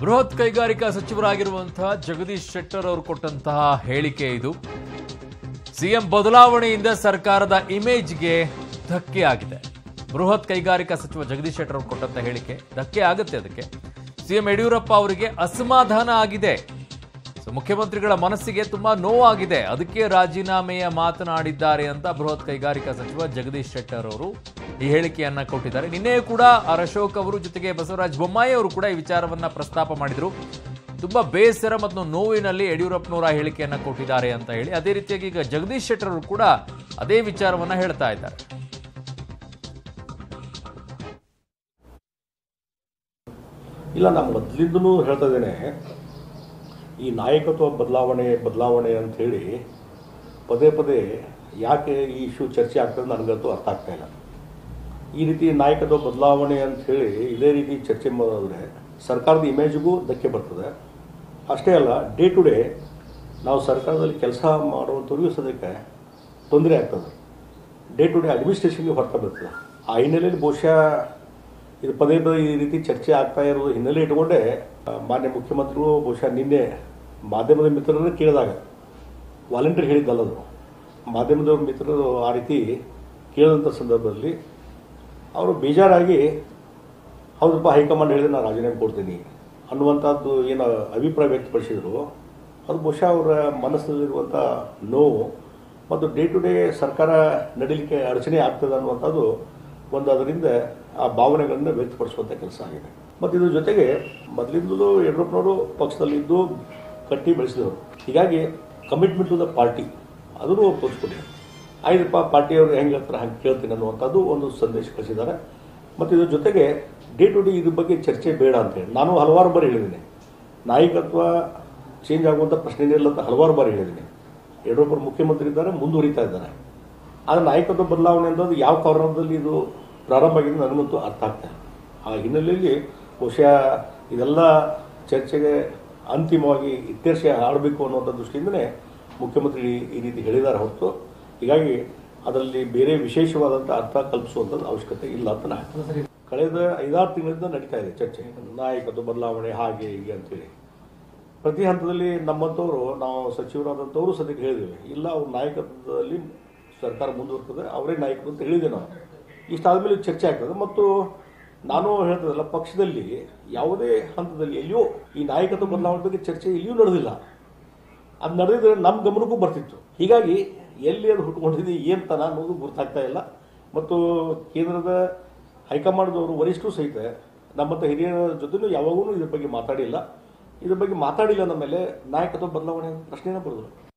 ಬೃಹತ್ ಕೈಗಾರಿಕಾ ಸಚಿವರಾಗಿರುವಂತಹ ಜಗದೀಶ್ ಶೆಟ್ಟರ್ ಅವರು ಕೊಟ್ಟಂತಹ ಹೇಳಿಕೆ ಇದು. ಸಿಎಂ ಬದಲಾವಣೆಯಿಂದ ಸರ್ಕಾರದ ಇಮೇಜ್ಗೆ ಧಕ್ಕೆ ಆಗಿದೆ. ಬೃಹತ್ ಕೈಗಾರಿಕಾ ಸಚಿವ ಜಗದೀಶ್ ಶೆಟ್ಟರ್ ಅವರು ಕೊಟ್ಟಂತಹ ಹೇಳಿಕೆ ಧಕ್ಕೆ ಆಗುತ್ತೆ. ಅದಕ್ಕೆ ಸಿಎಂ ಯಡಿಯೂರಪ್ಪ ಅವರಿಗೆ ಅಸಮಾಧಾನ ಆಗಿದೆ. ಮುಖ್ಯಮಂತ್ರಿಗಳ ಮನಸ್ಸಿಗೆ ತುಂಬಾ ನೋವಾಗಿದೆ. ಅದಕ್ಕೆ ರಾಜೀನಾಮೆಯ ಮಾತನಾಡಿದ್ದಾರೆ ಅಂತ ಬೃಹತ್ ಕೈಗಾರಿಕಾ ಸಚಿವ ಜಗದೀಶ್ ಶೆಟ್ಟರ್ ಅವರು ಈ ಹೇಳಿಕೆಯನ್ನ ಕೊಟ್ಟಿದ್ದಾರೆ. ನಿನ್ನೆಯೂ ಕೂಡ ಅಶೋಕ್ ಅವರು ಜೊತೆಗೆ ಬಸವರಾಜ್ ಬೊಮ್ಮಾಯಿ ಅವರು ಕೂಡ ಈ ವಿಚಾರವನ್ನ ಪ್ರಸ್ತಾಪ ಮಾಡಿದ್ರು. ತುಂಬಾ ಬೇಸರ ಮತ್ತು ನೋವಿನಲ್ಲಿ ಯಡಿಯೂರಪ್ಪನವರ ಹೇಳಿಕೆಯನ್ನ ಕೊಟ್ಟಿದ್ದಾರೆ ಅಂತ ಹೇಳಿ, ಅದೇ ರೀತಿಯಾಗಿ ಈಗ ಜಗದೀಶ್ ಶೆಟ್ಟರ್ ಅವರು ಕೂಡ ಅದೇ ವಿಚಾರವನ್ನ ಹೇಳ್ತಾ ಇದ್ದಾರೆ. ಇಲ್ಲ, ನಾನು ಮೊದಲಿಂದನೂ ಹೇಳ್ತಾ ಇದ್ದೇನೆ, ಈ ನಾಯಕತ್ವ ಬದಲಾವಣೆ ಅಂಥೇಳಿ ಪದೇ ಪದೇ ಯಾಕೆ ಈ ಇಶ್ಯೂ ಚರ್ಚೆ ಆಗ್ತದೆ ನನಗಂತೂ ಅರ್ಥ ಆಗ್ತಾ ಇಲ್ಲ. ಈ ರೀತಿ ನಾಯಕತ್ವ ಬದಲಾವಣೆ ಅಂಥೇಳಿ ಇದೇ ರೀತಿ ಚರ್ಚೆ ಮಾಡಿದ್ರೆ ಸರ್ಕಾರದ ಇಮೇಜ್ಗೂ ಧಕ್ಕೆ ಬರ್ತದೆ. ಅಷ್ಟೇ ಅಲ್ಲ, ಡೇ ಟು ಡೇ ನಾವು ಸರ್ಕಾರದಲ್ಲಿ ಕೆಲಸ ಮಾಡುವಂಥವ್ರಿಗೂ ಸದ್ಯಕ್ಕೆ ತೊಂದರೆ ಆಗ್ತದೆ. ಡೇ ಟು ಡೇ ಅಡ್ಮಿನಿಸ್ಟ್ರೇಷನ್ಗೆ ಹೊರತಾ ಬರ್ತದೆ. ಆ ಹಿನ್ನೆಲೆಯಲ್ಲಿ ಬಹುಶಃ ಇದು ಪದೇ ಪದೇ ಈ ರೀತಿ ಚರ್ಚೆ ಆಗ್ತಾ ಇರೋದು ಹಿನ್ನೆಲೆ ಇಟ್ಕೊಂಡೆ ಮಾನ್ಯ ಮುಖ್ಯಮಂತ್ರಿಗಳು ಬಹುಶಃ ನಿನ್ನೆ ಮಾಧ್ಯಮದ ಮಿತ್ರರನ್ನು ಕೇಳಿದಾಗ ವಾಲಂಟಿಯರ್ ಹೇಳಿದ್ದಲ್ಲದು, ಮಾಧ್ಯಮದ ಮಿತ್ರರು ಆ ರೀತಿ ಕೇಳಿದಂಥ ಸಂದರ್ಭದಲ್ಲಿ ಅವರು ಬೇಜಾರಾಗಿ ಹೌದಪ್ಪ ಹೈಕಮಾಂಡ್ ಹೇಳಿದ್ರೆ ನಾನು ರಾಜೀನಾಮೆ ಕೊಡ್ತೀನಿ ಅನ್ನುವಂಥದ್ದು ಏನು ಅಭಿಪ್ರಾಯ ವ್ಯಕ್ತಪಡಿಸಿದರು, ಅದು ಬಹುಶಃ ಅವರ ಮನಸ್ಸಿನಲ್ಲಿರುವಂಥ ನೋವು ಮತ್ತು ಡೇ ಟು ಡೇ ಸರ್ಕಾರ ನಡೀಲಿಕ್ಕೆ ಅಡಚಣೆ ಆಗ್ತದೆ ಅನ್ನುವಂಥದ್ದು ಒಂದು ಅದರಿಂದ ಆ ಭಾವನೆಗಳನ್ನು ವ್ಯಕ್ತಪಡಿಸುವಂಥ ಕೆಲಸ ಆಗಿದೆ. ಮತ್ತು ಇದ್ರ ಜೊತೆಗೆ ಮೊದಲಿಂದಲೂ ಯಡಿಯೂರಪ್ಪನವರು ಪಕ್ಷದಲ್ಲಿದ್ದು ಕಟ್ಟಿ ಬೆಳೆಸಿದವರು, ಹೀಗಾಗಿ ಕಮಿಟ್ಮೆಂಟ್ ಟು ದ ಪಾರ್ಟಿ ಅದನ್ನು ತೋರಿಸ್ಕೊಟ್ಟಿದ್ದಾರೆ. ಆಯ್ತಪ್ಪ ಪಾರ್ಟಿಯವರು ಹೆಂಗೆ ಹೇಳ್ತಾರೆ ಹಂಗೆ ಕೇಳ್ತೀನಿ ಅನ್ನುವಂಥದ್ದು ಒಂದು ಸಂದೇಶ ಕಳಿಸಿದ್ದಾರೆ. ಮತ್ತು ಇದ್ರ ಜೊತೆಗೆ ಡೇ ಟು ಡೇ ಇದ್ರ ಬಗ್ಗೆ ಚರ್ಚೆ ಬೇಡ ಅಂತೇಳಿ ನಾನು ಹಲವಾರು ಬಾರಿ ಹೇಳಿದ್ದೀನಿ. ನಾಯಕತ್ವ ಚೇಂಜ್ ಆಗುವಂಥ ಪ್ರಶ್ನೆನೇ ಇಲ್ಲ ಅಂತ ಹಲವಾರು ಬಾರಿ ಹೇಳಿದ್ದೀನಿ. ಯಡಿಯೂರಪ್ಪರು ಮುಖ್ಯಮಂತ್ರಿ ಇದ್ದಾರೆ, ಮುಂದುವರಿತಾ ಇದ್ದಾರೆ. ಆದರೆ ನಾಯಕತ್ವ ಬದಲಾವಣೆ ಅನ್ನೋದು ಯಾವ ಕಾರಣದಲ್ಲಿ ಇದು ಪ್ರಾರಂಭ ಆಗಿದೆ ನನಗಂತೂ ಅರ್ಥ ಆಗ್ತಾ ಇಲ್ಲ. ಆ ಹಿನ್ನೆಲೆಯಲ್ಲಿ ಬಹುಶಃ ಇದೆಲ್ಲ ಚರ್ಚೆಗೆ ಅಂತಿಮವಾಗಿ ಇತ್ಯರ್ಷೆ ಆಡಬೇಕು ಅನ್ನುವಂಥ ದೃಷ್ಟಿಯಿಂದಲೇ ಮುಖ್ಯಮಂತ್ರಿ ಈ ರೀತಿ ಹೇಳಿದ್ದಾರೆ ಹೊರತು ಹೀಗಾಗಿ ಅದರಲ್ಲಿ ಬೇರೆ ವಿಶೇಷವಾದಂಥ ಅರ್ಥ ಕಲ್ಪಿಸುವಂಥದ್ದು ಅವಶ್ಯಕತೆ ಇಲ್ಲ ಅಂತ ನಾನು ಕಳೆದ 5-6 ತಿಂಗಳಿಂದ ನಡೀತಾ ಇದೆ ಚರ್ಚೆ. ನಾಯಕತ್ವ ಬದಲಾವಣೆ ಹಾಗೆ ಹೀಗೆ ಅಂತೇಳಿ ಪ್ರತಿ ಹಂತದಲ್ಲಿ ನಮ್ಮಂಥವರು ನಾವು ಸಚಿವರಾದಂಥವರು ಸದ್ಯಕ್ಕೆ ಹೇಳಿದ್ದೇವೆ, ಇಲ್ಲ ಅವ್ರ ನಾಯಕತ್ವದಲ್ಲಿ ಸರ್ಕಾರ ಮುಂದುವರ್ತದೆ, ಅವರೇ ನಾಯಕರು ಅಂತ ಹೇಳಿದೆ ನಾವು. ಇಷ್ಟಾದಮೇಲೆ ಚರ್ಚೆ ಆಗ್ತದೆ. ಮತ್ತು ನಾನು ಹೇಳ್ತದಲ್ಲ, ಪಕ್ಷದಲ್ಲಿ ಯಾವುದೇ ಹಂತದಲ್ಲಿ ಎಲ್ಲಿಯೂ ಈ ನಾಯಕತ್ವ ಬದಲಾವಣೆ ಬಗ್ಗೆ ಚರ್ಚೆ ಎಲ್ಲಿಯೂ ನಡೆದಿಲ್ಲ. ಅದು ನಡೆದಿದ್ರೆ ನಮ್ಮ ಗಮನಕ್ಕೂ ಬರ್ತಿತ್ತು. ಹೀಗಾಗಿ ಎಲ್ಲಿ ಅದು ಹುಟ್ಟುಕೊಂಡಿದೆ ಏನು ತನ ಅನ್ನೋದು ಗೊತ್ತಾಗ್ತಾ ಇಲ್ಲ. ಮತ್ತು ಕೇಂದ್ರದ ಹೈಕಮಾಂಡ್ದವರು ವರಿಷ್ಠರು ಸಹಿತ ನಮ್ಮಂಥ ಹಿರಿಯರ ಜೊತೆಯೂ ಯಾವಾಗೂ ಇದ್ರ ಬಗ್ಗೆ ಮಾತಾಡಿಲ್ಲ. ನಮ್ಮ ಮೇಲೆ ನಾಯಕತ್ವ ಬದಲಾವಣೆ ಪ್ರಶ್ನೆನೇ ಬರೋದಿಲ್ಲ.